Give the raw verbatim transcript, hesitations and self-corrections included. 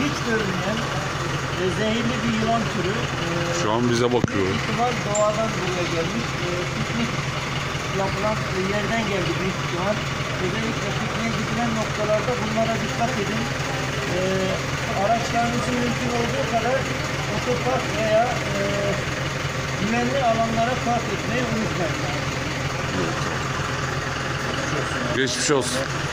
hiç görmeyen e, zehirli bir yılan türü. E, Şu an bize bakıyor. Büyük ihtimal doğadan buraya gelmiş. E, piknik yapılan e, yerden geldi büyük ihtimal. Özellikle pikniğe gidilen noktalarda bunlara dikkat edin. E, araçlarınızın mümkün olduğu kadar otopark veya e, güvenli alanlara park etmeyi unutmayın. Geçmiş olsun.